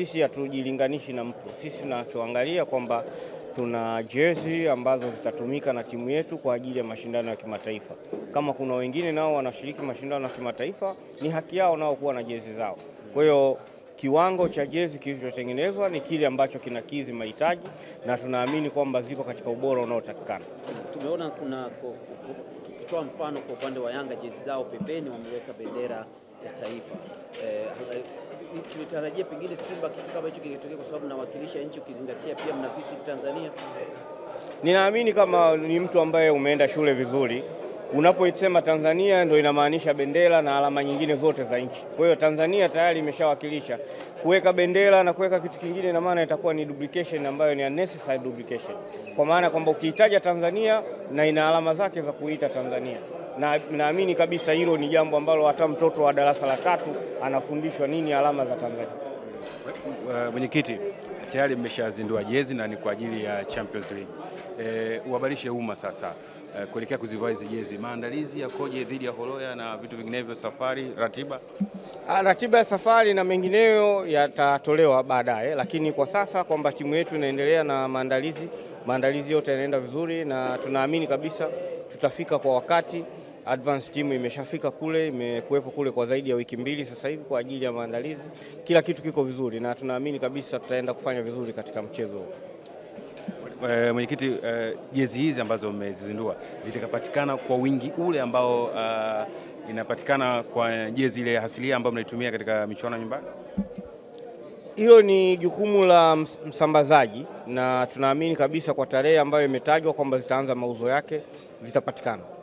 Sisi hatujilinganishi na mtu. Sisi tunachoangalia kwamba tuna jezi ambazo zitatumika na timu yetu kwa ajili ya mashindano ya kimataifa. Kama kuna wengine nao wanashiriki mashindano ya kimataifa, ni haki yao nao kuwa na jezi zao. Kwa hiyo kiwango cha jezi kilichotengenezwa ni kile ambacho kinakidhi mahitaji, na tunaamini kwamba ziko katika ubora unaotakikana. Tumeona kuna kutoa mfano kwa upande wa Yanga, jezi zao pembeni wameweka bendera ya taifa. Tutarajia pengine Simba kitu kama hicho kingetokea, kwa sababu nawakilisha nchi, ukizingatia pia mnavisi Tanzania. Ninaamini kama ni mtu ambaye umeenda shule vizuri, unapoisema Tanzania ndio inamaanisha bendera na alama nyingine zote za nchi. Kwa hiyo Tanzania tayari imeshawakilisha. Kuweka bendera na kuweka kitu kingine na maana itakuwa ni duplication ambayo ni unnecessary duplication. Kwa maana kwamba ukiitaja Tanzania na ina alama zake za kuita Tanzania. Na naamini kabisa hilo ni jambo ambalo hata mtoto wa darasa la 3 anafundishwa nini alama za Tanzania. Mwenyekiti, tayari mmeshazindua jezi na ni kwa ajili ya Champions League. Uhabarishe umma sasa kuelekea kuzivaa hizo jezi, maandalizi yakoje dhidi ya Horoya na vitu vinginevyo, safari, ratiba? Ratiba ya safari na mengineyo yatatolewa baadaye, lakini kwa sasa kwamba timu yetu inaendelea na maandalizi yote yanaenda vizuri na tunaamini kabisa tutafika kwa wakati. Advance timu imeshafika kule, imekuwepo kule kwa zaidi ya wiki 2 sasa hivi kwa ajili ya maandalizi. Kila kitu kiko vizuri na tunaamini kabisa tutaenda kufanya vizuri katika mchezo huu. Mwenyekiti, jezi hizi ambazo mmezizindua zitakapatikana kwa wingi ule ambao inapatikana kwa jezi ile asilia ambayo mnaitumia katika michuano nyumbani? Hilo ni jukumu la msambazaji na tunaamini kabisa kwa tarehe ambayo imetajwa kwamba zitaanza mauzo yake zitapatikana.